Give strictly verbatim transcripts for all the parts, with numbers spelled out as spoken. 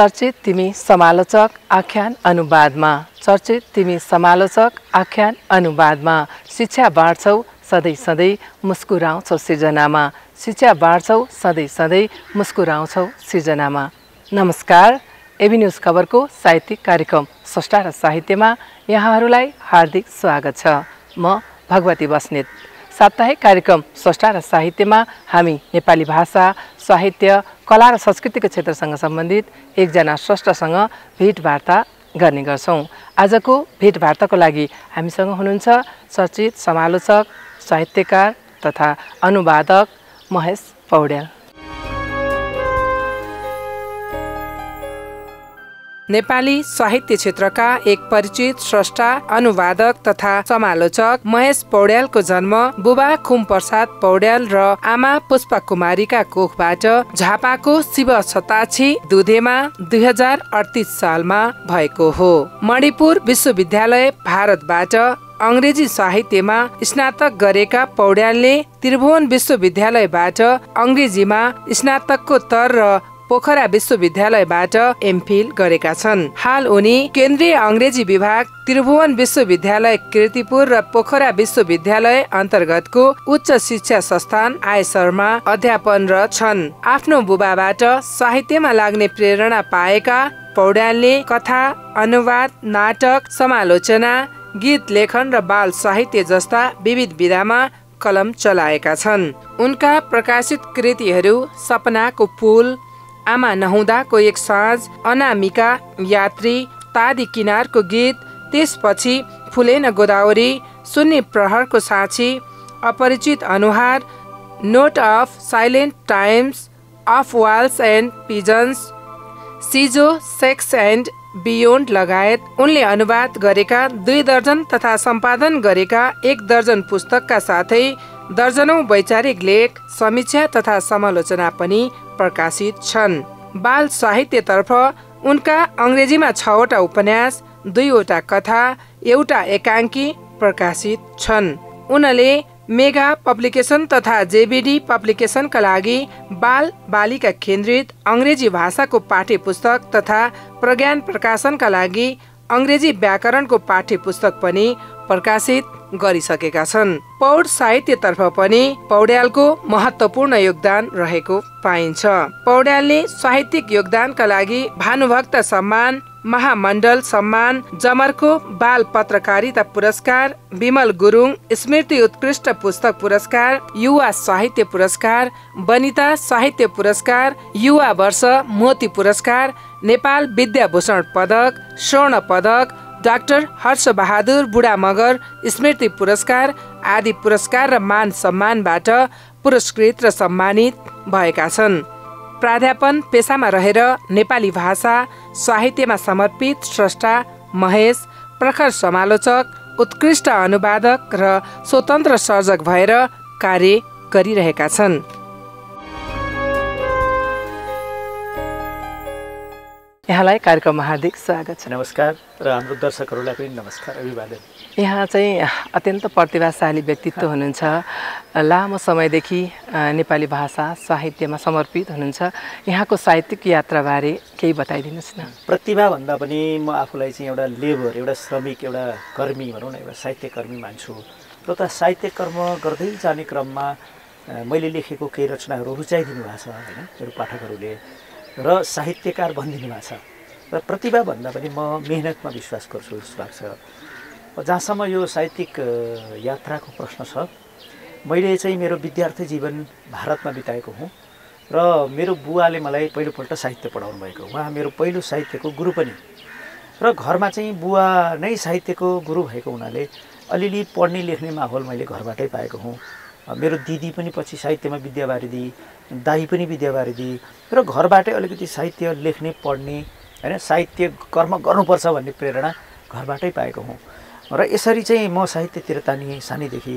चर्चित तिमी समालोचक आख्यान अनुवादमा चर्चित तिमी समालोचक आख्यान अनुवादमा शिक्षा बाँड्छौ सधैँ सधैँ मुस्कुराउँछौ सिर्जनामा शिक्षा बाँड्छौ सधैँ सधैँ मुस्कुराउँछौ सिर्जनामा। नमस्कार, एभिन्युज खबरको साहित्यिक कार्यक्रम स्रष्टा र साहित्यमा यहाँहरूलाई हार्दिक स्वागत छ। म भगवती बस्नेत। साप्ताहिक कार्यक्रम स्रष्टा र साहित्यमा हामी नेपाली भाषा, साहित्य, कला र संस्कृतिको क्षेत्रसँग सम्बन्धित एकजना स्रष्टासँग भेटवार्ता गर्ने गर्छौँ। आजको भेटवार्ताको लागि हामीसँग हुनुहुन्छ चर्चित समालोचक, साहित्यकार तथा अनुवादक महेश पौड्याल। नेपाली साहित्य क्षेत्रका एक परिचित स्रष्टा, अनुवादक तथा समालोचक महेश पौड्यालको जन्म बुबा खुमप्रसाद पौड्याल र आमा पुष्पा कुमारीका कोखबाट झापाको शिव छताछी दुधेमा दुई हजार अडतिस सालमा भएको हो। मणिपुर विश्वविद्यालय भारतबाट अंग्रेजी साहित्यमा स्नातक गरेका पौड्यालले त्रिभुवन विश्वविद्यालयबाट अंग्रेजीमा स्नातकोत्तर र पोखरा विश्वविद्यालयबाट एमफिल गरेका छन्। हाल उनी केन्द्रीय अंग्रेजी विभाग, त्रिभुवन विश्वविद्यालय किर्तिपुर र पोखरा विश्वविद्यालय अन्तर्गतको उच्च शिक्षा संस्थान आयसरमा अध्यापनरत छन्। आफ्नो बुबाबाट साहित्यमा लाग्ने प्रेरणा पाएका पौड्यालले कथा, अनुवाद, नाटक, समालोचना, गीत लेखन र बाल साहित्य जस्ता विविध विधामा कलम चलाएका छन्। उनका प्रकाशित कृतिहरू सपनाको पुल, आमा नहुँदाको एक साँझ, अनामिका, यात्री, तादी किनारको गीत, त्यसपछि फुलेन गोदावरी, शून्य प्रहरको साक्षी, अपरिचित अनुहार, note of silent times, of walls and pigeons, सिजो, सेक्स एन्ड बियोन्ड लगायत उनले अनुवाद गरेका दुई दर्जन तथा सम्पादन गरेका एक दर्जन पुस्तकका साथै दर्जनौं वैचारिक लेख, समीक्षा तथा समालोचना पनि प्रकाशित छन्। बाल साहित्यतर्फ उनका अङ्ग्रेजीमा छवटा उपन्यास, दुईवटा कथा, एउटा एकाङ्की प्रकाशित छन्। उनले मेगा पब्लिकेसन तथा जेबीडी पब्लिकेसनका लागि बाल बालिका केन्द्रित अङ्ग्रेजी भाषाको पाठ्य पुस्तक तथा प्रज्ञान प्रकाशनका लागि अङ्ग्रेजी व्याकरणको पाठ्य पुस्तक पनि प्रकाशित गरिसकेका छन्। पौड साहित्यतर्फ पनि पौड्यालको महत्त्वपूर्ण योगदान रहेको पाइन्छ। पौड्यालले साहित्यिक योगदानका लागि भानुभक्त सम्मान, महामण्डल सम्मान, जमरको बाल पत्रकारिता पुरस्कार, विमल गुरुङ स्मृति उत्कृष्ट पुस्तक पुरस्कार, युवा साहित्य पुरस्कार, वनिता साहित्य पुरस्कार, युवा वर्ष मोती पुरस्कार, नेपाल विद्याभूषण पदक, स्वर्ण पदक, डाक्टर हर्ष बहादुर बुढा मगर स्मृति पुरस्कार आदि पुरस्कार र मान सम्मानबाट पुरस्कृत र सम्मानित भएका छन्। प्राध्यापन पेसामा रहेर नेपाली भाषा साहित्यमा समर्पित स्रष्टा महेश प्रखर समालोचक, उत्कृष्ट अनुवादक र स्वतन्त्र सर्जक भएर कार्य गरिरहेका छन्। यहाँलाई कार्यक्रममा हार्दिक स्वागत छ। नमस्कार र हाम्रो दर्शकहरूलाई पनि नमस्कार, अभिवादन। यहाँ चाहिँ अत्यन्त प्रतिभाशाली व्यक्तित्व हुनुहुन्छ। लामो समयदेखि नेपाली भाषा साहित्यमा समर्पित हुनुहुन्छ। यहाँको साहित्यिक यात्राबारे केही बताइदिनुहोस् न। प्रतिभा भन्दा पनि म आफूलाई चाहिँ एउटा लेबर, एउटा श्रमिक, एउटा कर्मी भनौँ न, एउटा साहित्यकर्मी मान्छु। र त साहित्य कर्म गर्दै जाने क्रममा मैले लेखेको केही रचनाहरू रुचाइदिनु भएको छ होइन मेरो पाठकहरूले र साहित्यकार भनिदिनु भएको छ। र प्रतिभा भन्दा पनि म मेहनतमा विश्वास गर्छु जस्तो लाग्छ। जहाँसम्म यो साहित्यिक यात्राको प्रश्न छ, मैले चाहिँ मेरो विद्यार्थी जीवन भारतमा बिताएको हुँ र मेरो बुवाले मलाई पहिलोपल्ट साहित्य पढाउनु भएको, उहाँ मेरो पहिलो साहित्यको गुरु पनि। र घरमा चाहिँ बुवा नै साहित्यको गुरु भएको हुनाले अलिअलि पढ्ने लेख्ने माहौल मैले घरबाटै पाएको हुँ। मेरो दिदी पनि पछि साहित्यमा विद्या वारिदी, दाई पनि विद्या वारिदी र घरबाटै अलिकति साहित्य लेख्ने, पढ्ने हैन साहित्य कर्म गर्नुपर्छ भन्ने प्रेरणा घरबाटै पाएको हुँ। र यसरी चाहिँ म साहित्यतिर तानिएँ सानैदेखि।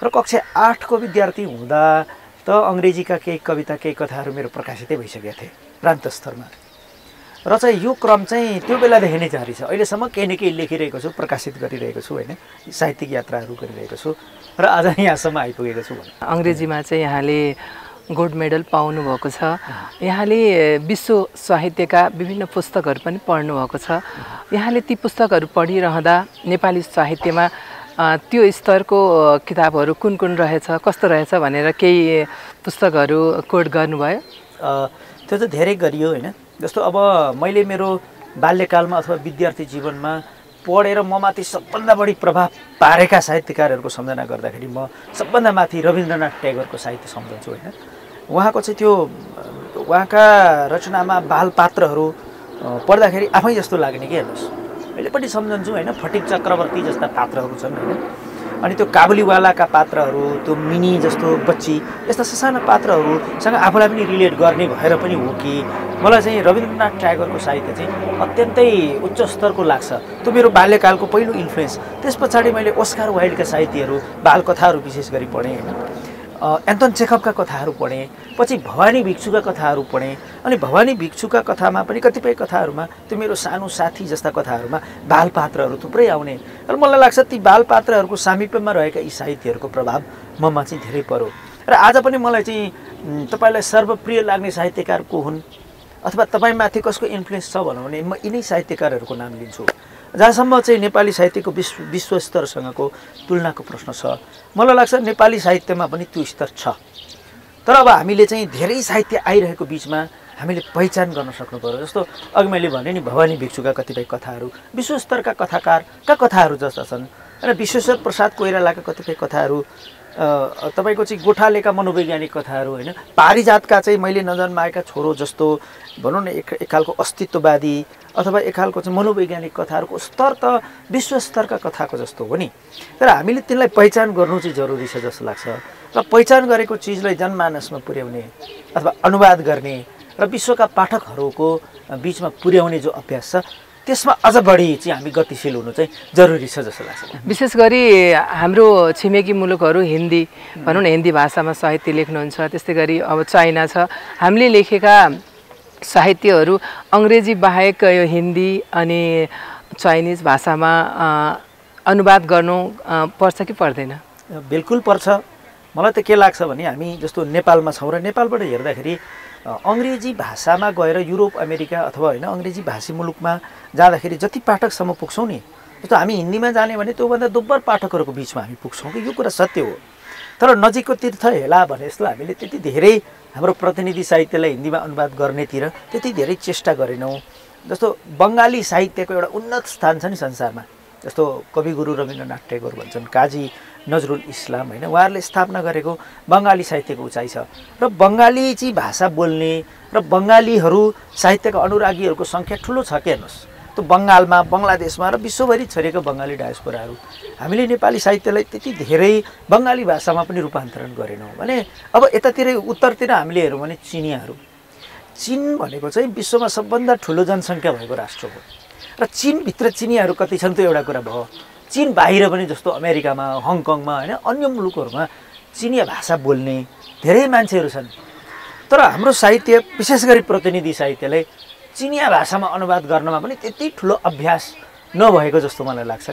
र कक्षा आठको विद्यार्थी हुँदा त अंग्रेजीका केही कविता, केही कथाहरू मेरो प्रकाशितै भइसकेका थिए प्रान्त स्तरमा। र चाहिँ यो क्रम चाहिँ त्यो बेलादेखि नै जारी छ। अहिलेसम्म केही न केही लेखिरहेको छु, प्रकाशित गरिरहेको छु होइन, साहित्यिक यात्राहरू गरिरहेको छु र आज यहाँसम्म आइपुगेको छु। अङ्ग्रेजीमा चाहिँ यहाँले गोल्ड मेडल पाउनु भएको छ। यहाँले विश्व साहित्यका विभिन्न पुस्तकहरू पनि पढ्नु भएको छ। यहाँले ती पुस्तकहरू पढिरहँदा नेपाली साहित्यमा त्यो स्तरको किताबहरू कुन कुन रहेछ, कस्तो रहेछ भनेर केही पुस्तकहरू कोट गर्नुभयो? त्यो त धेरै गरियो हैन। जस्तो अब मैले मेरो बाल्यकालमा अथवा विद्यार्थी जीवनमा पढेर ममाथि सबभन्दा बढी प्रभाव पारेका साहित्यकारहरूको सम्झना गर्दाखेरि म सबभन्दा माथि रविन्द्रनाथ ट्यागोरको साहित्य सम्झन्छु हैन। उहाँको चाहिँ त्यो उहाँका रचनामा बाल पात्रहरू पढ्दाखेरि आफै जस्तो लाग्ने के हेर्नुहोस्। मैले पनि सम्झन्छु हैन, फटिक चक्रवर्ती जस्ता पात्रहरू छन् हैन, अनि त्यो काबुलीवालाका पात्रहरू, त्यो मिनी जस्तो बच्ची, यस्ता ससाना पात्रहरूसँग आफूलाई पनि रिलेट गर्ने भएर पनि हो कि मलाई चाहिँ रविन्द्रनाथ ट्यागोरको साहित्य चाहिँ अत्यन्तै उच्च स्तरको लाग्छ। त्यो मेरो बाल्यकालको पहिलो इन्फ्लुएन्स। त्यस पछाडि मैले ओस्कार वाइल्डका साहित्यहरू, बालकथाहरू विशेष गरी पढेँ हैन, एन्टन चेखभका कथाहरू पढेँ, पछि भवानी भिक्षुका कथाहरू पढेँ। अनि भवानी भिक्षुका कथामा पनि कतिपय कथाहरूमा त्यो मेरो सानो साथी जस्ता कथाहरूमा बालपात्रहरू थुप्रै आउने र मलाई लाग्छ ती बालपात्रहरूको सामिप्यमा रहेका यी साहित्यहरूको प्रभाव ममा चाहिँ धेरै पर्यो। र आज पनि मलाई चाहिँ तपाईलाई सर्वप्रिय लाग्ने साहित्यकार को हुन् अथवा तपाईँमाथि कसको इन्फ्लुएन्स छ भनौँ भने म यिनै साहित्यकारहरूको नाम लिन्छु, जहाँसम्म चाहिँ नेपाली साहित्यको विश्व विश्व स्तरसँगको तुलनाको प्रश्न छ। मलाई लाग्छ नेपाली साहित्यमा पनि त्यो स्तर छ। तर अब हामीले चाहिँ धेरै साहित्य आइरहेको बिचमा हामीले पहिचान गर्न सक्नु पर्यो। जस्तो अघि मैले भने नि, भवानी भिक्षुका कतिपय कथाहरू विश्वस्तरका कथाकारका कथाहरू जस्ता छन् र विश्वेश्वर प्रसाद कोइरालाका कतिपय कथाहरू, तपाईको चाहिँ गोठालेका मनोवैज्ञानिक कथाहरू हैन, पारिजातका चाहिँ मैले नजन्माएका छोरो जस्तो भनौँ न एक खालको अस्तित्ववादी अथवा एक खालको चाहिँ मनोवैज्ञानिक कथाहरूको स्तर त विश्व स्तरका कथाको जस्तो हो नि। तर हामीले तिनलाई पहिचान गर्नु चाहिँ जरुरी छ जस्तो लाग्छ र पहिचान गरेको चिजलाई जनमानसमा पुर्याउने अथवा अनुवाद गर्ने र विश्वका पाठकहरूको बिचमा पुर्याउने जो अभ्यास छ त्यसमा अझ बढी चाहिँ हामी गतिशील हुनु चाहिँ जरुरी छ जस्तो लाग्छ। विशेष गरी हाम्रो छिमेकी मुलुकहरू हिन्दी भनौँ न, हिन्दी भाषामा साहित्य लेख्नुहुन्छ, त्यस्तै गरी अब चाइना छ। हामीले लेखेका साहित्यहरू अङ्ग्रेजी बाहेक यो हिन्दी अनि चाइनिज भाषामा अनुवाद गर्नु पर्छ कि पर्दैन? बिल्कुल पर्छ। मलाई त के लाग्छ भने हामी जस्तो नेपालमा छौँ र नेपालबाट हेर्दाखेरि अङ्ग्रेजी भाषामा गएर युरोप अमेरिका अथवा होइन अङ्ग्रेजी भाषी मुलुकमा जाँदाखेरि जति पाठकसम्म पुग्छौँ नि, जस्तो हामी हिन्दीमा जाने भने त्योभन्दा दोब्बर पाठकहरूको बिचमा हामी पुग्छौँ कि, यो कुरा सत्य हो। तर नजिकको तीर्थ हेला भने जस्तो हामीले त्यति धेरै हाम्रो प्रतिनिधि साहित्यलाई हिन्दीमा अनुवाद गर्नेतिर त्यति धेरै चेष्टा गरेनौँ। जस्तो बङ्गाली साहित्यको एउटा उन्नत स्थान छ नि संसारमा, जस्तो कविगुरु रविन्द्रनाथ ट्यागोर भन्छन्, काजी नजरुल इस्लाम हैन, उहाँहरूले स्थापना गरेको बङ्गाली साहित्यको उचाइ छ। र बङ्गाली चाहिँ भाषा बोल्ने र बङ्गालीहरू साहित्यका अनुरागीहरूको सङ्ख्या ठुलो छ के हेर्नुहोस्। त्यो बङ्गालमा, बङ्गलादेशमा र विश्वभरि छरेको बङ्गाली डायस्पोराहरू हामीले नेपाली साहित्यलाई त्यति धेरै बङ्गाली भाषामा पनि रूपान्तरण गरेनौँ भने अब यतातिरै उत्तरतिर हामीले हेऱ्यौँ भने चिनियाहरू, चिन भनेको चाहिँ विश्वमा सबभन्दा ठुलो जनसङ्ख्या भएको राष्ट्र हो र चिनभित्र चिनियाहरू कति छन् त्यो एउटा कुरा भयो। चिन बाहिर पनि जस्तो अमेरिकामा, हङकङमा हैन अन्य मुलुकहरूमा चिनिया भाषा बोल्ने धेरै मान्छेहरू छन्। तर हाम्रो साहित्य विशेष गरी प्रतिनिधि साहित्यलाई चिनिया भाषामा अनुवाद गर्नमा पनि त्यति ठुलो अभ्यास नभएको जस्तो मलाई लाग्छ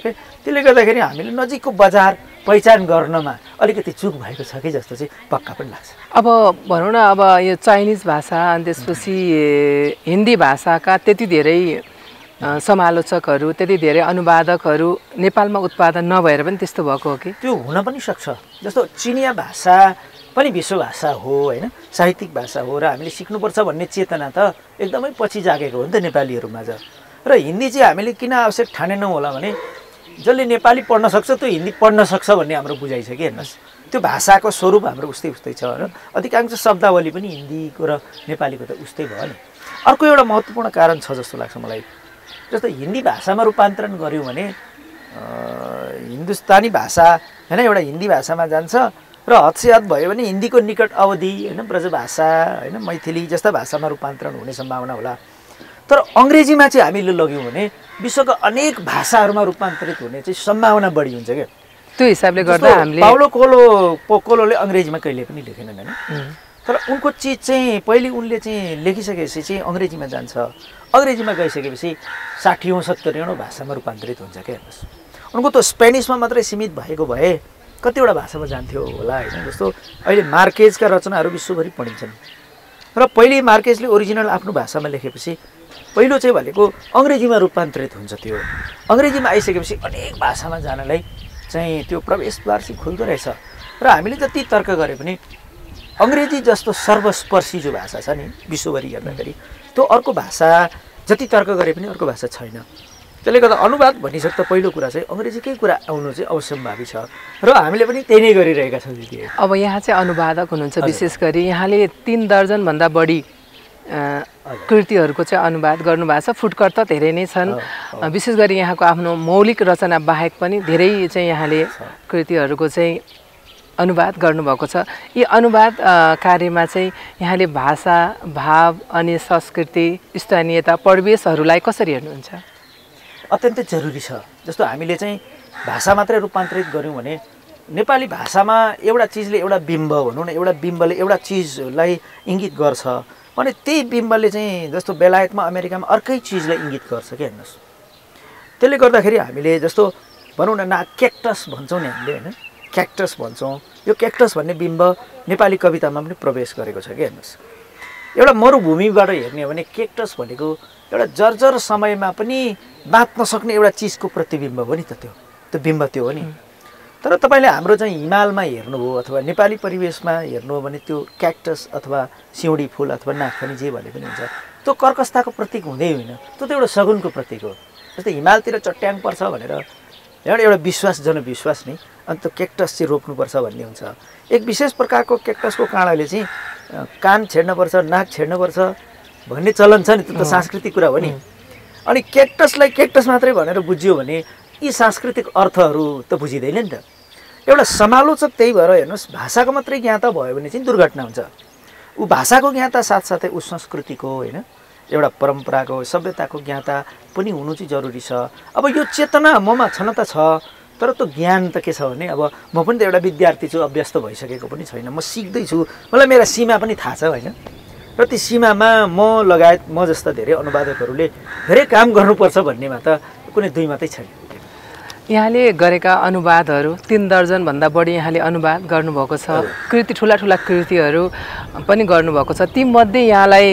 कि त्यसले गर्दाखेरि हामीले नजिकको बजार पहिचान गर्नमा अलिकति चुक भएको छ कि जस्तो चाहिँ पक्का पनि लाग्छ। अब भनौँ न, अब यो चाइनिज भाषा अनि त्यसपछि हिन्दी भाषाका त्यति धेरै समालोचकहरू, त्यति धेरै अनुवादकहरू नेपालमा उत्पादन नभएर पनि त्यस्तो भएको हो कि? त्यो हुन पनि सक्छ। जस्तो चिनिया भाषा पनि विश्व भाषा हो हैन, साहित्यिक भाषा हो र हामीले सिक्नुपर्छ भन्ने चेतना त एकदमै पछि जागेको हो नि त नेपालीहरूमाझ। र हिन्दी चाहिँ हामीले किन आवश्यक ठानेनौँ होला भने जसले नेपाली पढ्न सक्छ त्यो हिन्दी पढ्न सक्छ भन्ने हाम्रो बुझाइ छ कि हेर्नुहोस्। त्यो भाषाको स्वरूप हाम्रो उस्तै उस्तै छ र अधिकांश शब्दावली पनि हिन्दीको र नेपालीको त उस्तै भयो नि। अर्को एउटा महत्त्वपूर्ण कारण छ जस्तो लाग्छ मलाई। जस्तो हिन्दी भाषामा रूपान्तरण गऱ्यौँ भने हिन्दुस्तानी भाषा हैन एउटा हिन्दी भाषामा जान्छ र हदसेहद भयो भने हिन्दीको निकट अवधि हैन ब्रजभाषा हैन मैथिली जस्ता भाषामा रूपान्तरण हुने सम्भावना होला। तर अङ्ग्रेजीमा चाहिँ हामीले लग्यौँ भने विश्वका अनेक भाषाहरूमा रूपान्तरित हुने चाहिँ सम्भावना बढी हुन्छ क्या। त्यो हिसाबले गर्दा हामीले पाउलो कोलो कोलोले अङ्ग्रेजीमा कहिले पनि लेखेनन् हैन, तर उनको चिज चाहिँ पहिले उनले चाहिँ लेखिसकेपछि चाहिँ अङ्ग्रेजीमा जान्छ। अङ्ग्रेजीमा गइसकेपछि साठीौँ सत्तरीऔँ भाषामा रूपान्तरित हुन्छ क्या हेर्नुहोस्। उनको त स्पेनिसमा मात्रै सीमित भएको भए कतिवटा भाषामा जान्थ्यो होला हैन। जस्तो अहिले मार्केजका रचनाहरू विश्वभरि पढिन्छन् र पहिले मार्केजले ओरिजिनल आफ्नो भाषामा लेखेपछि पहिलो चाहिँ भनेको अंग्रेजीमा रूपान्तरित हुन्छ। त्यो अंग्रेजीमा आइसकेपछि अनेक भाषामा जानलाई चाहिँ त्यो प्रवेशद्वार चाहिँ खुल्दो रहेछ। र हामीले जति तर्क गरे पनि अंग्रेजी जस्तो सर्वस्पर्शी जो भाषा छ नि विश्वभरि हेर्दाखेरि त्यो अर्को भाषा जति तर्क गरे पनि अर्को भाषा छैन। त्यसले गर्दा अनुवाद भनिसक्दा पहिलो कुरा चाहिँ अंग्रेजीकै कुरा आउनु चाहिँ अवश्यम्भावी छ र हामीले पनि त्यही नै गरिरहेका छौँ दिदी। अब यहाँ चाहिँ अनुवादक हुनुहुन्छ, विशेष गरी यहाँले तीन दर्जनभन्दा बढी कृतिहरूको चाहिँ अनुवाद गर्नुभएको छ। फुटकर त धेरै नै छन्, विशेष गरी यहाँको आफ्नो मौलिक रचना बाहेक पनि धेरै चाहिँ यहाँले कृतिहरूको चाहिँ अनुवाद गर्नुभएको छ। यी अनुवाद कार्यमा चाहिँ यहाँले भाषा, भाव अनि संस्कृति, स्थानीयता, परिवेशहरूलाई कसरी हेर्नुहुन्छ? अत्यन्तै जरुरी छ। जस्तो हामीले चाहिँ भाषा मात्रै रूपान्तरित गऱ्यौँ भने नेपाली भाषामा एउटा चिजले एउटा बिम्ब भनौँ न, एउटा बिम्बले एउटा चिजलाई इङ्गित गर्छ भने त्यही बिम्बले चाहिँ जस्तो बेलायतमा अमेरिकामा अर्कै चिजलाई इङ्गित गर्छ कि हेर्नुहोस्। त्यसले गर्दाखेरि हामीले जस्तो भनौँ न ना क्याक्टस भन्छौँ नि हामीले होइन, क्याक्टस भन्छौँ। यो क्याक्टस भन्ने बिम्ब नेपाली कवितामा पनि प्रवेश गरेको छ कि हेर्नुहोस्। एउटा मरुभूमिबाट हेर्ने हो भने क्याक्टस भनेको एउटा जर्जर समयमा पनि बाँच्न सक्ने एउटा चिजको प्रतिबिम्ब हो नि त। त्यो त्यो बिम्ब त्यो हो नि। तर तपाईँले हाम्रो चाहिँ हिमालमा हेर्नुभयो अथवा नेपाली परिवेशमा हेर्नुभयो भने त्यो क्याक्टस अथवा सिउँडी फुल अथवा नागफनी जे भने पनि हुन्छ, त्यो कर्कशताको प्रतीक हुँदै होइन, त्यो त एउटा सगुनको प्रतीक हो। जस्तै हिमालतिर चट्याङ पर्छ भनेर एउटा एउटा विश्वास जनविश्वास नै, अनि त्यो क्याक्टस चाहिँ रोप्नुपर्छ भन्ने हुन्छ। एक विशेष प्रकारको क्याक्टसको काँडाले चाहिँ कान छेड्नुपर्छ, नाक छेड्नुपर्छ भन्ने चलन छ नि, त्यो त सांस्कृतिक कुरा हो नि। अनि क्याक्टसलाई क्याक्टस मात्रै भनेर बुझ्यो भने यी सांस्कृतिक अर्थहरू त बुझिँदैन नि त। एउटा समालोचक त्यही भएर हेर्नुहोस्, भाषाको मात्रै ज्ञाता भयो भने चाहिँ दुर्घटना हुन्छ। ऊ भाषाको ज्ञाता साथसाथै ऊ संस्कृतिको होइन एउटा परम्पराको सभ्यताको ज्ञाता पनि हुनु चाहिँ जरुरी छ। अब यो चेतना ममा छन त छ, तर त्यो ज्ञान त के छ भने अब म पनि त एउटा विद्यार्थी छु, अभ्यस्त भइसकेको पनि छैन, म सिक्दैछु, मलाई मेरा सीमा पनि थाहा छ होइन। र त्यो सीमामा म लगायत म जस्ता धेरै अनुवादकहरूले धेरै काम गर्नुपर्छ भन्नेमा त कुनै दुई मात्रै छैन। यहाँले गरेका अनुवादहरू तीन दर्जनभन्दा बढी यहाँले अनुवाद गर्नुभएको छ, कृति ठुला ठुला कृतिहरू पनि गर्नुभएको छ। तीमध्ये यहाँलाई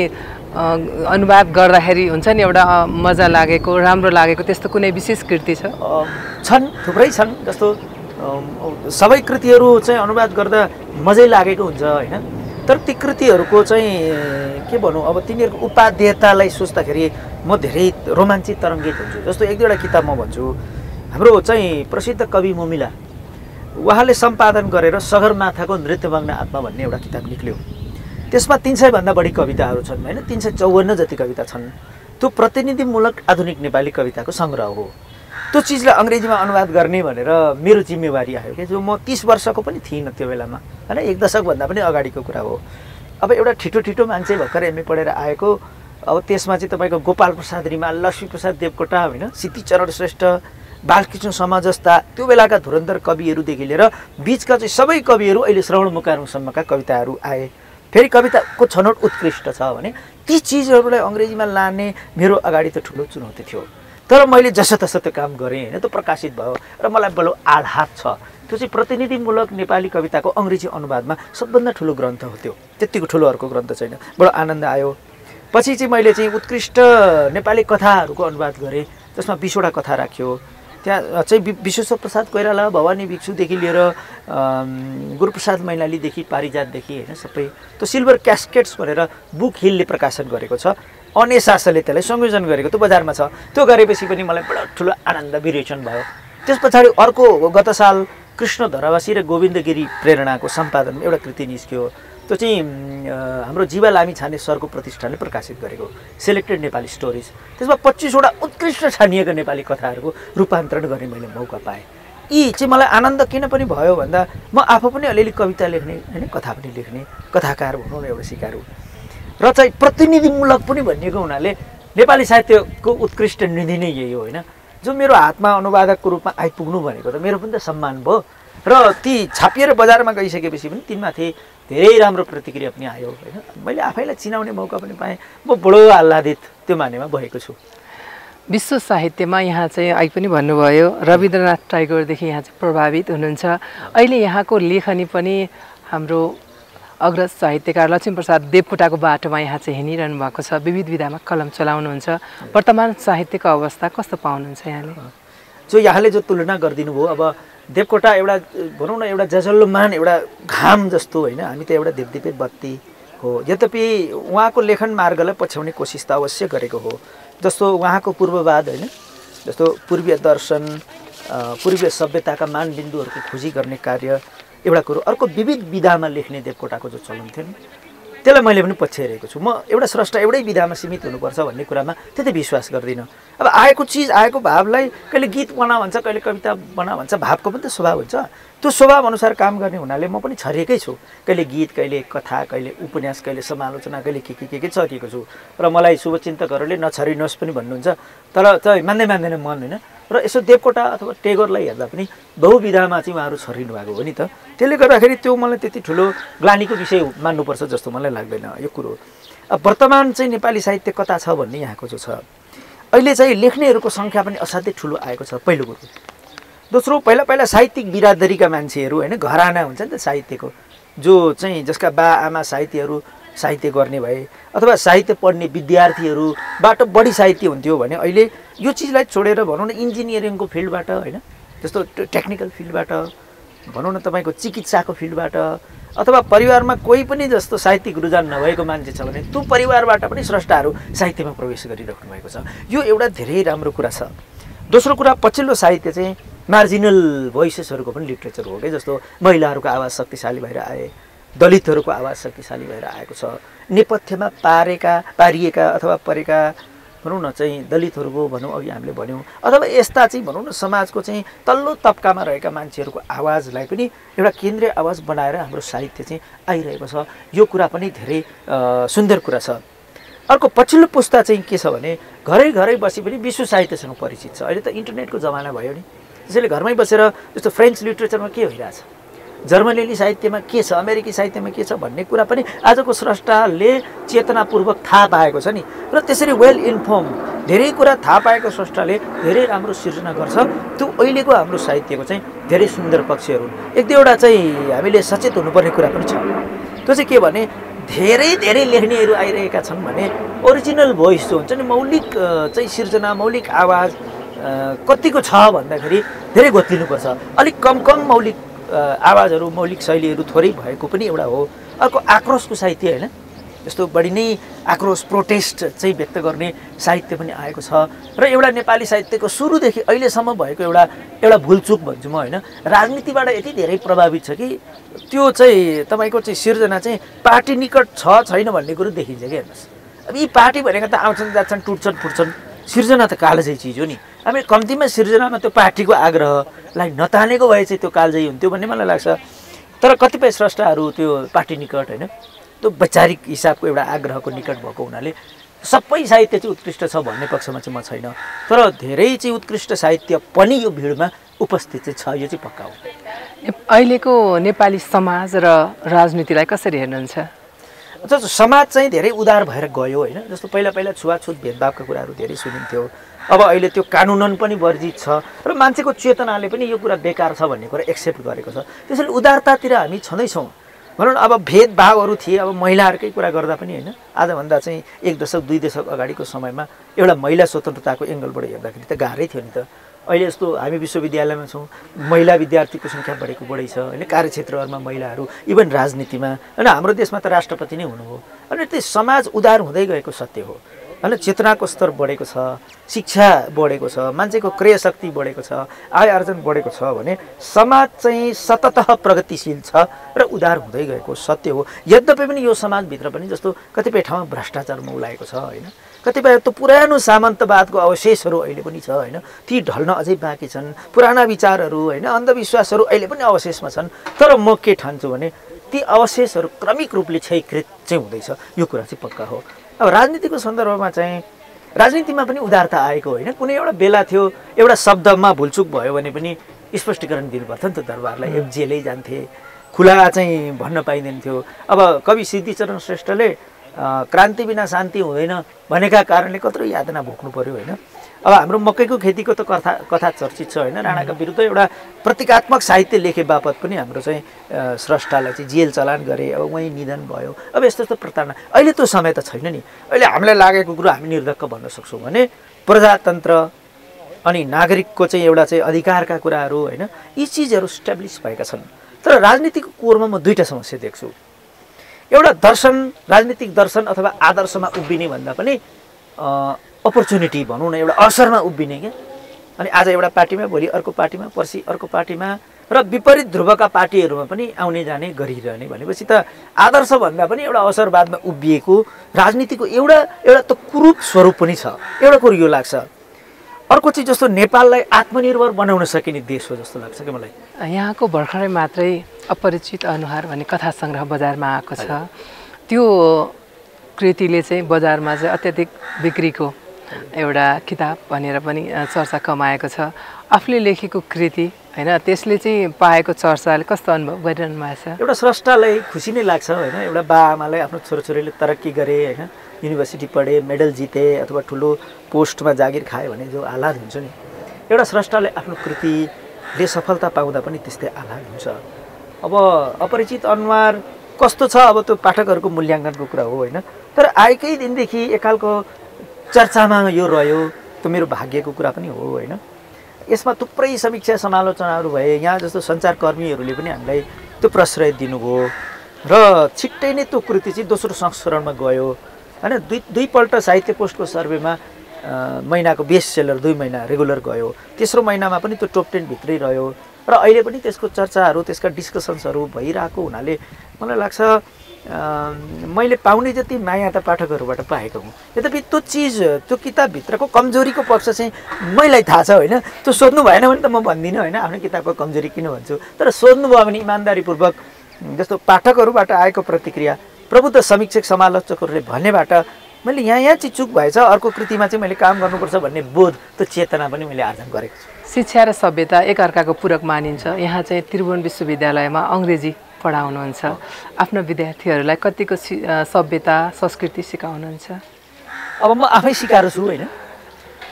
अनुवाद गर्दाखेरि हुन्छ नि एउटा मजा लागेको, राम्रो लागेको त्यस्तो कुनै विशेष कृति छ? छन्, थुप्रै छन्। जस्तो सबै कृतिहरू चाहिँ अनुवाद गर्दा मजै लागेको हुन्छ होइन, तर ती कृतिहरूको चाहिँ के भनौँ अब तिनीहरूको उपादेयतालाई सोच्दाखेरि म धेरै रोमाञ्चित तरङ्गित हुन्छु। जस्तो एक दुईवटा किताब म भन्छु, हाम्रो चाहिँ प्रसिद्ध कवि मोमिला उहाँले सम्पादन गरेर सगरमाथाको नृत्यभग्न आत्मा भन्ने एउटा किताब निक्ल्यो। त्यसमा तिन सयभन्दा बढी कविताहरू छन् होइन, तिन सय चौवन्न जति कविता छन्। त्यो प्रतिनिधिमूलक आधुनिक नेपाली कविताको सङ्ग्रह हो। त्यो चिजलाई अङ्ग्रेजीमा अनुवाद गर्ने भनेर मेरो जिम्मेवारी आयो कि, जो म तीस वर्षको पनि थिइनँ त्यो बेलामा होइन, एक दशकभन्दा पनि अगाडिको कुरा हो। अब एउटा ठिटो ठिटो मान्छे भर्खर एमए पढेर आएको, अब त्यसमा चाहिँ तपाईँको गोपाल प्रसाद रिमाल, लक्ष्मी प्रसाद देवकोटा होइन, सिद्धिचरण श्रेष्ठ, बालकृष्ण शर्मा जस्ता त्यो बेलाका धुरन्धर कविहरूदेखि लिएर बिचका चाहिँ सबै कविहरू अहिले श्रवण मुकारुङसम्मका कविताहरू आए। फेरि कविताको छनौट उत्कृष्ट छ भने ती चिजहरूलाई अङ्ग्रेजीमा लाने मेरो अगाडि त ठुलो चुनौती थियो, तर मैले जसोतसो त्यो काम गरेँ होइन, त्यो प्रकाशित भयो र मलाई बलो आधार छ। त्यो चाहिँ प्रतिनिधिमूलक नेपाली कविताको अङ्ग्रेजी अनुवादमा सबभन्दा ठुलो ग्रन्थ हो त्यो, त्यतिको ठुलो अर्को ग्रन्थ छैन, बडो आनन्द आयो। पछि चाहिँ मैले चाहिँ उत्कृष्ट नेपाली कथाहरूको अनुवाद गरेँ, त्यसमा बिसवटा कथा राख्यो। त्यहाँ चाहिँ विश्वेश्वर प्रसाद कोइराला, भवानी भिक्षुदेखि लिएर गुरुप्रसाद मैनालीदेखि पारिजातदेखि होइन सबै त्यो सिल्भर क्यास्केट्स भनेर बुक हिलले प्रकाशन गरेको छ, अनेसासले त्यसलाई संयोजन गरेको त्यो बजारमा छ। त्यो गरेपछि पनि मलाई बडो ठुलो आनन्द विरेचन भयो। त्यस पछाडि अर्को गत साल कृष्ण धरावासी र गोविन्द गिरी प्रेरणाको सम्पादनमा एउटा कृति निस्क्यो, त्यो चाहिँ हाम्रो जीवा लामी छाने सरको प्रतिष्ठानले प्रकाशित गरेको सेलेक्टेड नेपाली स्टोरिज। त्यसमा पच्चिसवटा उत्कृष्ट छानिएका नेपाली कथाहरूको रूपान्तरण गर्ने मैले मौका पाएँ। यी चाहिँ मलाई आनन्द किन पनि भयो भन्दा म आफू पनि अलिअलि कविता लेख्ने होइन, कथा पनि लेख्ने कथाकार भनौँ न एउटा सिकारु, र चाहिँ प्रतिनिधिमूलक पनि भनिएको हुनाले नेपाली साहित्यको उत्कृष्ट निधि नै यही हो होइन। जो मेरो हातमा अनुवादकको रूपमा आइपुग्नु भनेको त मेरो पनि त सम्मान भयो, र ती छापिएर बजारमा गइसकेपछि पनि तिनमाथि धेरै राम्रो प्रतिक्रिया पनि आयो होइन। मैले आफैलाई चिनाउने मौका पनि पाएँ, म बडो आह्लादित त्यो मानेमा भएको छु। विश्व साहित्य में यहाँ आई भन्नुभयो रवीन्द्रनाथ टाइगर देखि यहाँ प्रभावित हुनुहुन्छ। अहिले यहाँको लेखनी पनि हाम्रो अग्रज साहित्यकार लक्ष्मीप्रसाद देवकोटाको बाटोमा यहाँ हिँडिरहनु भएको छ, विविध विधामा कलम चलाउनुहुन्छ। वर्तमान साहित्यको अवस्था कस्तो पाउनुहुन्छ यहाँले? जो यहाँले जो तुलना गर्दिनु भयो, अब देवकोटा एउटा भनौँ न एउटा जजल्लोमान एउटा घाम जस्तो हैन, हामी त एउटा देवदीपे बत्ती हो। यद्यपि उहाँको लेखन मार्गलाई पछ्याउने कोसिस त अवश्य गरेको हो। जस्तो वहाँको पूर्ववाद हैन, जस्तो पूर्वीय दर्शन, पूर्वीय सभ्यताका मानबिन्दुहरूको खोजी गर्ने कार्य एउटा कुरो, अर्को विविध विधामा लेख्ने देवकोटाको जो चलन थियो नि त्यसलाई मैले पनि पछ्याइरहेको छु। म एउटा स्रष्टा एउटै विधामा सीमित हुनुपर्छ भन्ने कुरामा त्यति विश्वास गर्दिनँ। अब आएको चिज आएको भावलाई कहिले गीत बना भन्छ, कहिले कविता बना भन्छ, भावको पनि त स्वभाव हुन्छ। त्यो स्वभाव अनुसार काम गर्ने हुनाले म पनि छरिएकै छु, कहिले गीत, कहिले कथा, कहिले उपन्यास, कहिले समालोचना, कहिले के के के के छरिएको छु। र मलाई शुभचिन्तकहरूले नछरिनुहोस् पनि भन्नुहुन्छ, तर चाहिँ मान्दै मान्दैन मन हैन। र यसो देवकोटा अथवा टेगोरलाई हेर्दा पनि बहुविधामा चाहिँ उहाँहरू छरिनु भएको हो नि त। त्यसले गर्दाखेरि त्यो मलाई त्यति ठुलो ग्लानीको विषय मान्नुपर्छ जस्तो मलाई लाग्दैन यो कुरो। अब वर्तमान चाहिँ नेपाली साहित्य कता छ भन्ने यहाँको जो छ, अहिले चाहिँ लेख्नेहरूको सङ्ख्या पनि असाध्यै ठुलो आएको छ। पहिलो कुरो। दोस्रो, पहिला पहिला साहित्यिक बिरादरीका मान्छेहरू होइन, घराना हुन्छ नि त साहित्यको, जो चाहिँ जसका बा आमा साहित्यहरू साहित्य गर्ने भए अथवा साहित्य पढ्ने विद्यार्थीहरूबाट बढी साहित्य हुन्थ्यो भने, अहिले यो चिजलाई छोडेर भनौँ न इन्जिनियरिङको फिल्डबाट होइन, जस्तो टेक्निकल फिल्डबाट भनौँ न, तपाईँको चिकित्साको फिल्डबाट, अथवा परिवारमा कोही पनि जस्तो साहित्यिक रुझान नभएको मान्छे छ भने त्यो परिवारबाट पनि स्रष्टाहरू साहित्यमा प्रवेश गरिराख्नु भएको छ। यो एउटा धेरै राम्रो कुरा छ। दोस्रो कुरा, पछिल्लो साहित्य चाहिँ मार्जिनल भोइसेसहरूको पनि लिटरेचर हो क्या। जस्तो महिलाहरूको आवाज शक्तिशाली भएर आए, दलितहरूको आवाज शक्तिशाली भएर आएको छ। नेपथ्यमा पारेका पारिएका अथवा परेका भनौँ न चाहिँ दलितहरूको भनौँ अघि हामीले भन्यौँ, अथवा यस्ता चाहिँ भनौँ न समाजको चाहिँ तल्लो तबकामा रहेका मान्छेहरूको आवाजलाई पनि एउटा केन्द्रीय आवाज बनाएर हाम्रो साहित्य चाहिँ आइरहेको छ। यो कुरा पनि धेरै सुन्दर कुरा छ। अर्को, पछिल्लो पुस्ता चाहिँ के छ भने घरै घरै बसी पनि विश्व साहित्यसँग परिचित छ। अहिले त इन्टरनेटको जमाना भयो नि, त्यसैले घरमै बसेर जस्तो फ्रेन्च लिटरेचरमा के भइरहेछ, जर्मनेली साहित्यमा के छ, अमेरिकी साहित्यमा के छ भन्ने कुरा पनि आजको स्रष्टाले चेतनापूर्वक थाहा पाएको छ नि। र त्यसरी वेल इन्फर्म धेरै कुरा थाहा पाएको स्रष्टाले धेरै राम्रो सिर्जना गर्छ। त्यो अहिलेको हाम्रो साहित्यको चाहिँ धेरै सुन्दर पक्षहरू हुन्। एक दुईवटा चाहिँ हामीले सचेत हुनुपर्ने कुरा पनि छ। त्यो चाहिँ के भने धेरै धेरै लेख्नेहरू आइरहेका छन् भने ओरिजिनल भोइस जो हुन्छ नि, मौलिक चाहिँ सिर्जना, मौलिक आवाज कतिको छ भन्दाखेरि धेरै घोत्लिनुपर्छ। अलिक कम कम मौलिक आवाजहरू, मौलिक शैलीहरू थोरै भएको पनि एउटा हो। अर्को, आक्रोशको साहित्य होइन, जस्तो बढी नै आक्रोश, प्रोटेस्ट चाहिँ व्यक्त गर्ने साहित्य पनि आएको छ। र एउटा नेपाली साहित्यको सुरुदेखि अहिलेसम्म भएको एउटा एउटा भुलचुक भन्छु म होइन, राजनीतिबाट यति धेरै प्रभावित छ कि त्यो चाहिँ तपाईँको चाहिँ सिर्जना चाहिँ पार्टी निकट छ छैन भन्ने कुरो देखिन्छ कि। हेर्नुहोस्, अब यी पार्टी भनेको त आउँछन् जान्छन्, टुट्छन् फुट्छन्, सिर्जना त कालजयी चिज हो नि। हामी कम्तीमा सिर्जनामा त्यो पार्टीको आग्रहलाई नतानेको भए चाहिँ त्यो कालजयी हुन्थ्यो भन्ने मलाई लाग्छ। तर कतिपय स्रष्टाहरू त्यो पार्टी निकट होइन, त्यो वैचारिक हिसाबको एउटा आग्रहको निकट भएको हुनाले सबै साहित्य चाहिँ उत्कृष्ट छ भन्ने पक्षमा चाहिँ म छैन, तर धेरै चाहिँ उत्कृष्ट साहित्य पनि यो भिडमा उपस्थित चाहिँ छ, यो चाहिँ पक्का हो। अहिलेको नेपाली समाज र राजनीतिलाई कसरी हेर्नुहुन्छ? जस्तो समाज चाहिँ धेरै उदार भएर गयो होइन, जस्तो पहिला पहिला छुवाछुत भेदभावका कुराहरू धेरै सुनिन्थ्यो, अब अहिले त्यो कानुनन पनि वर्जित छ र मान्छेको चेतनाले पनि यो कुरा बेकार छ भन्ने कुरा एक्सेप्ट गरेको छ। त्यसैले उदारतातिर हामी छँदैछौँ भनौँ न। अब भेदभावहरू थिए, अब महिलाहरूकै कुरा गर्दा पनि होइन, आजभन्दा चाहिँ एक दशक दुई दशक अगाडिको समयमा एउटा महिला स्वतन्त्रताको एङ्गलबाट हेर्दाखेरि त गाह्रै थियो नि त। अहिले यस्तो हामी विश्वविद्यालयमा छौँ, महिला विद्यार्थीको सङ्ख्या बढेको बढी छ होइन, कार्यक्षेत्रहरूमा महिलाहरू, इभन राजनीतिमा होइन, हाम्रो देशमा त राष्ट्रपति नै हुनु हो। अनि त्यो समाज उदार हुँदै गएको सत्य हो होइन। चेतनाको स्तर बढेको छ, शिक्षा बढेको छ, मान्छेको क्रय शक्ति बढेको छ, आय आर्जन बढेको छ भने समाज चाहिँ सतत प्रगतिशील छ र उदार हुँदै गएको सत्य हो। यद्यपि पनि यो समाजभित्र पनि जस्तो कतिपय ठाउँमा भ्रष्टाचारमा उलाएको छ होइन, कतिपय त पुरानो सामन्तवादको अवशेषहरू अहिले पनि छ होइन, ती ढल्न अझै बाँकी छन्। पुराना विचारहरू होइन, अन्धविश्वासहरू अहिले पनि अवशेषमा छन्। तर म के ठान्छु भने ती अवशेषहरू क्रमिक रूपले क्षयकृत चाहिँ हुँदैछ, यो कुरा चाहिँ पक्का हो। अब राजनीतिको सन्दर्भमा चाहिँ राजनीतिमा पनि उदारता आएको होइन, कुनै एउटा बेला थियो एउटा शब्दमा भुलचुक भयो भने पनि स्पष्टीकरण दिनुपर्थ्यो नि त दरबारलाई, एफजेलै जान्थे, खुला चाहिँ भन्न पाइँदैन थियो। अब कवि सिद्धिचरण श्रेष्ठले क्रान्ति बिना शान्ति हुँदैन भनेका कारणले कत्रो यातना भोग्नु पऱ्यो होइन। अब हाम्रो मकैको खेतीको त कथा कथा चर्चित छ हैन। राणाका विरुद्ध एउटा प्रतीकात्मक साहित्य लेखे बापत पनि हाम्रो चाहिँ स्रष्टालाई चाहिँ जेल चलान गरे, अब उही निधन भयो। अब यस्तो यस्तो प्रताडना अहिले त्यो समय त छैन नि। अहिले हामीलाई लागेको कुरा हामी निर्धक्क भन्न सक्छौँ भने प्रजातन्त्र अनि नागरिकको चाहिँ एउटा चाहिँ अधिकारका कुराहरू हैन, यी चीजहरू स्ट्याब्लिश भएका छन्। तर राजनीतिको कोरमा म दुईटा समस्या देख्छु। एउटा दर्शन, राजनीतिक दर्शन अथवा आदर्शमा उभिने भन्दा पनि अपर्च्युनिटी भनौँ न, एउटा अवसरमा उभिने क्या। अनि आज एउटा पार्टीमा भोलि अर्को पार्टीमा पर्सि अर्को पार्टीमा र विपरीत ध्रुवका पार्टीहरूमा पनि आउने जाने गरिरहने भनेपछि त आदर्श भन्दा पनि एउटा अवसरवादमा उभिएको राजनीतिको एउटा एउटा त कुरूप स्वरूप पनि छ। एउटा कुरो यो लाग्छ। अर्को चाहिँ जस्तो नेपाललाई आत्मनिर्भर बनाउन सकिने देश हो जस्तो लाग्छ कि मलाई। यहाँको भर्खरै मात्रै अपरिचित अनुहार भन्ने कथा सङ्ग्रह बजारमा आएको छ। त्यो कृतिले चाहिँ बजारमा चाहिँ अत्याधिक बिक्रीको एउटा किताब भनेर पनि चर्चा कमाएको छ। आफूले लेखेको कृति हैन, त्यसले चाहिँ पाएको चर्चाले कस्तो अनुभव गरिरहनु भएको छ? एउटा स्रष्टालाई खुसी नै लाग्छ हैन। एउटा बाआमालाई आफ्नो छोराछोरीले तरक्की गरे हैन, युनिभर्सिटी पढे, मेडल जिते अथवा ठुलो पोस्टमा जागिर खाए भने जो आह्लाद हुन्छ नि, एउटा स्रष्टाले आफ्नो कृतिले सफलता पाउँदा पनि त्यस्तै आह्लाद हुन्छ। अब अपरिचित अनुहार कस्तो छ अब त्यो पाठकहरूको मूल्याङ्कनको कुरा हो हैन। तर आएकै दिनदेखि एकखालको चर्चामा यो रह्यो त मेरो भाग्यको कुरा पनि हो हैन। यसमा थुप्रै समीक्षा समालोचनाहरू भए। यहाँ जस्तो सञ्चारकर्मीहरूले पनि हामीलाई त्यो प्रश्रय दिनुभयो र छिट्टै नै त्यो कृति चाहिँ दोस्रो संस्करणमा गयो हैन। दुई दुईपल्ट साहित्य पोस्टको सर्वेमा महिनाको बेस्ट सेलर दुई महिना रेगुलर गयो, तेस्रो महिनामा पनि त्यो टप टेन भित्रै रह्यो र अहिले पनि त्यसको चर्चाहरू त्यसका डिस्कसन्सहरू भइरहेको हुनाले मलाई लाग्छ मैले पाउने जति माया त पाठकहरूबाट पाएको हुँ। यद्यपि त्यो चिज त्यो किताबभित्रको कमजोरीको पक्ष चाहिँ मलाई थाहा छ होइन। त्यो सोध्नु भएन भने त म भन्दिनँ होइन आफ्नो किताबको कमजोरी किन भन्छु। तर सोध्नुभयो भने इमान्दारीपूर्वक जस्तो पाठकहरूबाट आएको प्रतिक्रिया प्रबुद्ध समीक्षक समालोचकहरूले भन्नेबाट मैले यहाँ यहाँ चाहिँ चुक भएछ, अर्को कृतिमा चाहिँ मैले काम गर्नुपर्छ भन्ने बोध त्यो चेतना पनि मैले आर्जन गरेको छु। शिक्षा र सभ्यता एकअर्काको पूरक मानिन्छ। यहाँ चाहिँ त्रिभुवन विश्वविद्यालयमा अङ्ग्रेजी पढाउनुहुन्छ, आफ्नो विद्यार्थीहरूलाई कतिको सभ्यता संस्कृति सिकाउनुहुन्छ? अब म आफै सिकाएर छु होइन।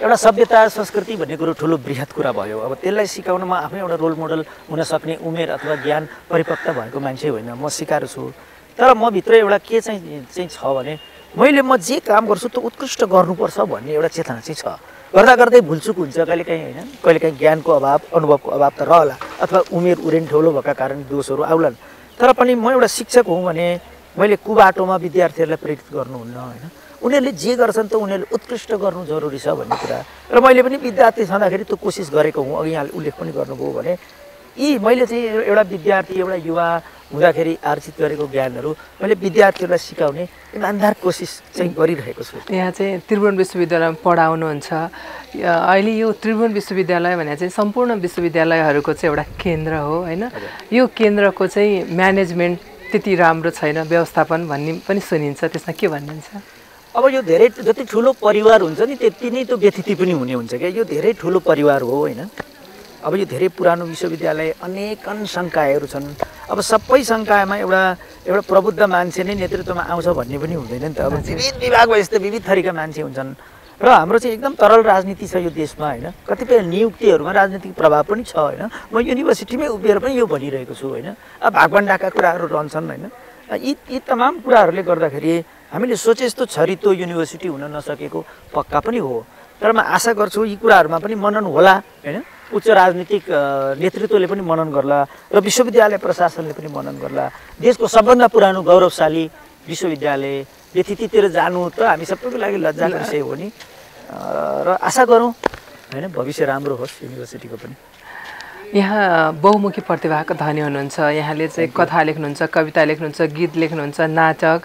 एउटा सभ्यता संस्कृति भन्ने कुरो ठुलो बृहत कुरा भयो। अब त्यसलाई सिकाउन म आफै एउटा रोल मोडल हुन सक्ने उमेर अथवा ज्ञान परिपक्व भएको मान्छे होइन, म सिकाएर छु। तर म भित्र एउटा के चाहिँ चाहिँ छ भने मैले म जे काम गर्छु त्यो उत्कृष्ट गर्नुपर्छ भन्ने एउटा चेतना चाहिँ छ। गर्दा गर्दै भुलचुक हुन्छ कहिलेकाहीँ होइन। कहिलेकाहीँ ज्ञानको अभाव अनुभवको अभाव त रहला अथवा उमेर उरेन ठुलो भएका कारण दोषहरू आउलान्। तर पनि म एउटा शिक्षक हुँ भने मैले कुबाटोमा विद्यार्थीहरूलाई प्रेरित गर्नुहुन्न होइन। उनीहरूले जे गर्छन् त उनीहरूले उत्कृष्ट गर्नु जरुरी छ भन्ने कुरा र मैले पनि विद्यार्थी छँदाखेरि त्यो कोसिस गरेको हुँ। अघि यहाँले उल्लेख पनि गर्नुभयो भने यी मैले चाहिँ एउटा विद्यार्थी एउटा युवा हुँदाखेरि आर्जित गरेको ज्ञानहरू मैले विद्यार्थीहरूलाई सिकाउने इमान्दार कोसिस चाहिँ गरिरहेको छु। यहाँ चाहिँ त्रिभुवन विश्वविद्यालयमा पढाउनुहुन्छ। अहिले यो त्रिभुवन विश्वविद्यालय भने चाहिँ सम्पूर्ण विश्वविद्यालयहरूको चाहिँ एउटा केन्द्र हो होइन। यो केन्द्रको चाहिँ म्यानेजमेन्ट त्यति राम्रो छैन, व्यवस्थापन भन्ने पनि सुनिन्छ, त्यसमा के भन्नुहुन्छ? अब यो धेरै जति ठुलो परिवार हुन्छ नि त्यति नै त्यो व्यतिथि पनि हुने हुन्छ क्या। यो धेरै ठुलो परिवार हो होइन। अब यो धेरै पुरानो विश्वविद्यालय अनेकन संकायहरू छन्। अब सबै संकायमा एउटा एउटा प्रबुद्ध मान्छे नै नेतृत्वमा आउँछ भन्ने पनि हुँदैन नि त। अब विविध विभागमा यस्तो विविध थरीका मान्छे हुन्छन् र हाम्रो चाहिँ एकदम तरल राजनीति छ यो देशमा होइन। कतिपय नियुक्तिहरूमा राजनीतिक प्रभाव पनि छ होइन। म युनिभर्सिटीमै उभिएर पनि यो भनिरहेको छु होइन। अब भागभण्डाका कुराहरू रहन्छन् होइन। यी यी तमाम कुराहरूले गर्दाखेरि हामीले सोचे जस्तो छरितो युनिभर्सिटी हुन नसकेको पक्का पनि हो। तर म आशा गर्छु यी कुराहरूमा पनि मनन होला होइन। उच्च राजनीतिक नेतृत्वले पनि मनन गर्ला र विश्वविद्यालय प्रशासनले पनि मनन गर्ला। देशको सबभन्दा पुरानो गौरवशाली विश्वविद्यालय व्यतिथितिर जानु त हामी सबैको लागि लज्जाको विषय हो नि। र आशा गरौँ होइन भविष्य राम्रो होस् युनिभर्सिटीको पनि। यहाँ बहुमुखी प्रतिभाको धनी हुनुहुन्छ। यहाँले चाहिँ कथा लेख्नुहुन्छ, कविता लेख्नुहुन्छ, गीत लेख्नुहुन्छ, नाटक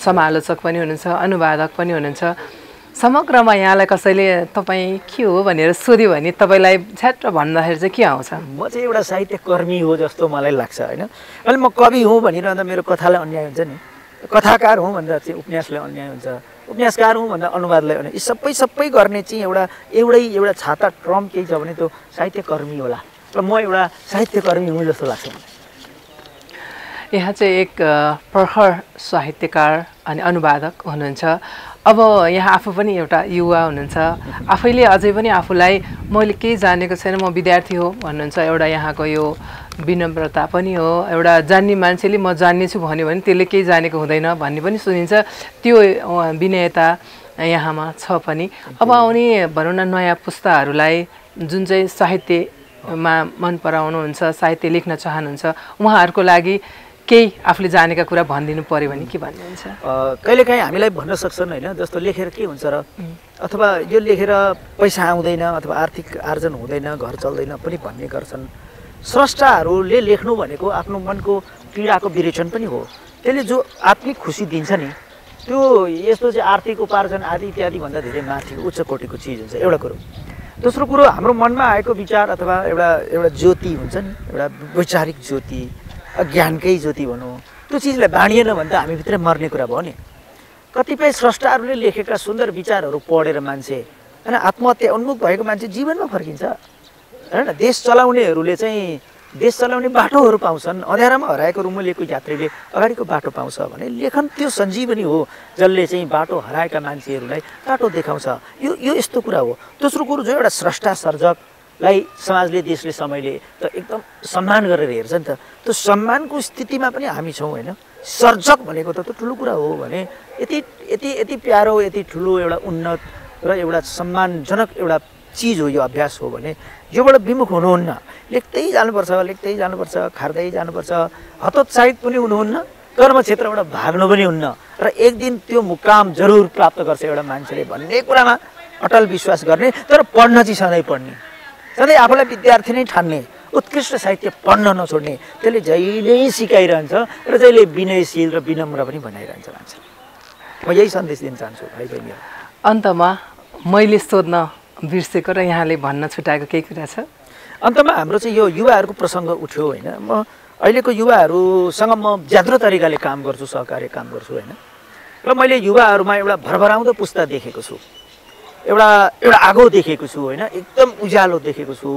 समालोचक पनि हुनुहुन्छ, अनुवादक पनि हुनुहुन्छ। समग्रमा यहाँलाई कसैले तपाईँ के हो भनेर सोध्यो भने तपाईँलाई छ्याट भन्दाखेरि चाहिँ के आउँछ? म चाहिँ एउटा साहित्यकर्मी हो जस्तो मलाई लाग्छ होइन। अहिले म कवि हुँ भनिरहँदा मेरो कथालाई अन्याय हुन्छ नि, कथाकार हुँ भन्दा चाहिँ उपन्यासलाई अन्याय हुन्छ, उपन्यासकार हुँ भन्दा अनुवादलाई अन्याय। यी सबै सबै गर्ने चाहिँ एउटा एउटै एउटा छाता ट्रम केही छ भने त्यो साहित्यकर्मी होला। र म एउटा साहित्यकर्मी हुँ जस्तो लाग्छ मलाई। यहाँ चाहिँ एक प्रखर साहित्यकार अनि अनुवादक हुनुहुन्छ। अब यहाँ आफू पनि एउटा युवा हुनुहुन्छ, आफैले अझै पनि आफूलाई मैले केही जानेको छैन, म विद्यार्थी हो भन्नुहुन्छ। एउटा यहाँको यो विनम्रता पनि हो, एउटा जान्ने मान्छेले म जान्नेछु भन्यो भने त्यसले केही जानेको हुँदैन भन्ने पनि सुनिन्छ, त्यो विनयता यहाँमा छ पनि। अब आउने भनौँ न नयाँ पुस्ताहरूलाई जुन चाहिँ साहित्यमा मन पराउनुहुन्छ, साहित्य लेख्न चाहनुहुन्छ, उहाँहरूको लागि केही आफूले जानेका कुरा भनिदिनु पऱ्यो भने के भन्नुहुन्छ? कहिलेकाहीँ हामीलाई भन्न सक्छन् होइन, जस्तो लेखेर के हुन्छ र, अथवा यो लेखेर पैसा आउँदैन अथवा आर्थिक आर्जन हुँदैन, घर चल्दैन पनि भन्ने गर्छन्। स्रष्टाहरूले लेख्नु भनेको आफ्नो मनको पीडाको विरेचन पनि हो, त्यसले जो आत्मिक खुसी दिन्छ नि त्यो यस्तो चाहिँ आर्थिक उपार्जन आदि इत्यादिभन्दा धेरै माथि उच्च कोटिको चिज हुन्छ। एउटा कुरो, दोस्रो कुरो हाम्रो मनमा आएको विचार अथवा एउटा एउटा ज्योति हुन्छ नि, एउटा वैचारिक ज्योति, ज्ञानकै ज्योति भनौँ, त्यो चिजलाई बाँडिएन भने त हामीभित्र मर्ने कुरा भयो नि। कतिपय स्रष्टाहरूले लेखेका सुन्दर विचारहरू पढेर मान्छे होइन आत्महत्या उन्मुख भएको मान्छे जीवनमा फर्किन्छ होइन। देश चलाउनेहरूले चाहिँ देश चलाउने बाटोहरू पाउँछन्, अँध्यारामा हराएको रुमुलेको यात्रीले अगाडिको बाटो पाउँछ भने लेखन त्यो सञ्जीवनी हो जसले चाहिँ बाटो हराएका मान्छेहरूलाई बाटो देखाउँछ। यो यो यस्तो कुरा हो। दोस्रो कुरो, जो एउटा स्रष्टा सर्जकलाई समाजले देशले समयले त एकदम सम्मान गरेर हेर्छ नि त, त्यो सम्मानको स्थितिमा पनि हामी छौँ होइन। सर्जक भनेको त त्यो ठुलो कुरा हो भने यति यति यति प्यारो यति ठुलो एउटा उन्नत र एउटा सम्मानजनक एउटा चीज हो यो, अभ्यास हो भने योबाट विमुख हुनुहुन्न, लेख्दै जानुपर्छ लेख्दै जानुपर्छ खार्दै जानुपर्छ। हतोत्साहित पनि हुनुहुन्न, कर्म क्षेत्रबाट भाग्नु पनि हुन्न र एक दिन त्यो मुकाम जरुर प्राप्त गर्छ एउटा मान्छेले भन्ने कुरामा अटल विश्वास गर्ने। तर पढ्न चाहिँ सधैँ पढ्ने, सधैँ आफूलाई विद्यार्थी नै ठान्ने, उत्कृष्ट साहित्य पढ्न नछोड्ने, त्यसले जहिले सिकाइरहन्छ र जहिले विनयशील र विनम्र पनि बनाइरहन्छ मान्छे। म यही सन्देश दिन चाहन्छु भाइ बहिनीहरू। अन्तमा मैले सोध्न बिर्सेको र यहाँले भन्न छुट्याएको केही कुरा छ? अन्तमा हाम्रो चाहिँ यो युवाहरूको प्रसङ्ग उठ्यो होइन, म अहिलेको युवाहरूसँग म ज्याद्रो तरिकाले काम गर्छु, सहकार्य काम गर्छु होइन। र मैले युवाहरूमा एउटा भरभराउँदो पुस्ता देखेको छु, एउटा एउटा आगो देखेको छु होइन, एकदम उज्यालो देखेको छु।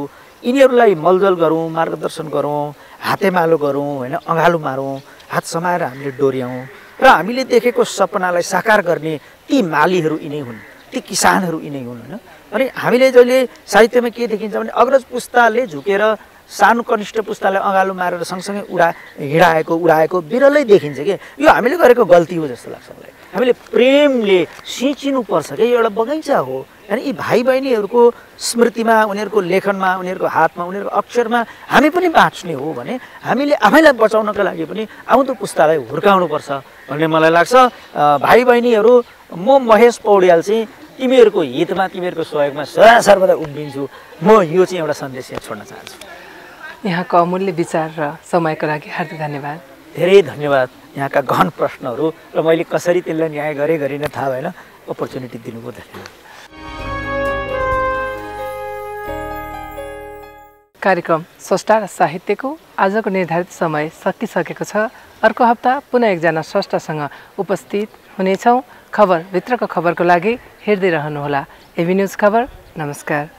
यिनीहरूलाई मलजल गरौँ, मार्गदर्शन गरौँ, हातेमालो गरौँ होइन, अँगालो मारौँ, हात समाएर हामीले डोर्याउँ र हामीले देखेको सपनालाई साकार गर्ने ती मालीहरू यिनै हुन्, ती किसानहरू यिनै हुन् होइन। अनि हामीले जहिले साहित्यमा के देखिन्छ भने अग्रज पुस्ताले झुकेर सानो कनिष्ठ पुस्तालाई अँगालो मारेर सँगसँगै उडा हिँडाएको उडाएको बिरलै देखिन्छ कि। यो हामीले गरेको गल्ती हो जस्तो लाग्छ मलाई। हामीले प्रेमले सिँचिनुपर्छ कि एउटा बगैँचा हो अनि यी भाइ बहिनीहरूको स्मृतिमा, उनीहरूको लेखनमा, उनीहरूको हातमा, उनीहरूको अक्षरमा हामी पनि बाँच्ने हो भने हामीले आफैलाई बचाउनका लागि पनि आउँदो पुस्तालाई हुर्काउनुपर्छ भन्ने मलाई लाग्छ। भाइ बहिनीहरू, म महेश पौड्याल चाहिँ तिमीहरूको हितमा तिमीहरूको सहयोगमा सदा सर्वदा उभिन्छु। म यो चाहिँ एउटा सन्देश यहाँ छोड्न चाहन्छु। यहाँको अमूल्य विचार र समयको लागि हार्दिक धन्यवाद। धेरै धन्यवाद। यहाँका गहन प्रश्नहरू र मैले कसरी त्यसलाई न्याय गरेँ गरिनँ थाहा भएन, अपर्च्युनिटी दिनुभयो धन्यवाद। कार्यक्रम स्रष्टा र साहित्यको आजको निर्धारित समय सकिसकेको छ। अर्को हप्ता पुनः एकजना स्रष्टासँग उपस्थित हुनेछौँ। खबर भित्रको खबरको लागि हेर्दै रहनुहोला एभिन्युज खबर। नमस्कार।